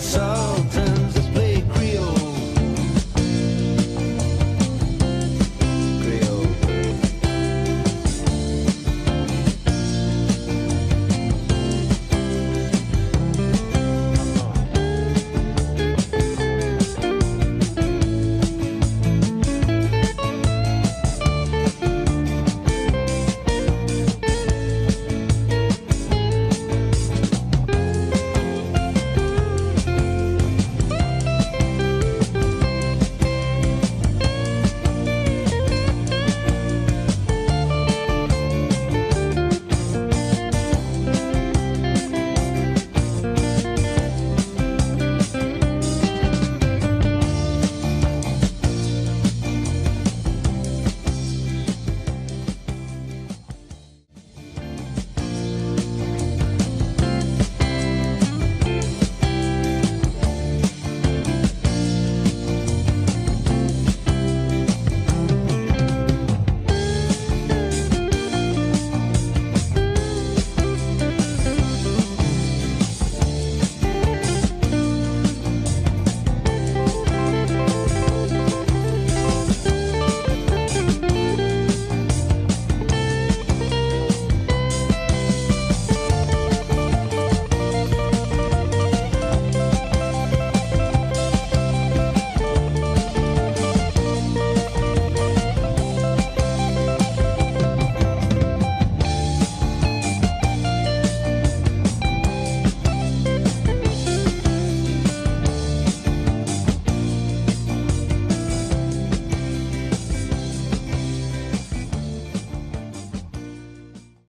sun.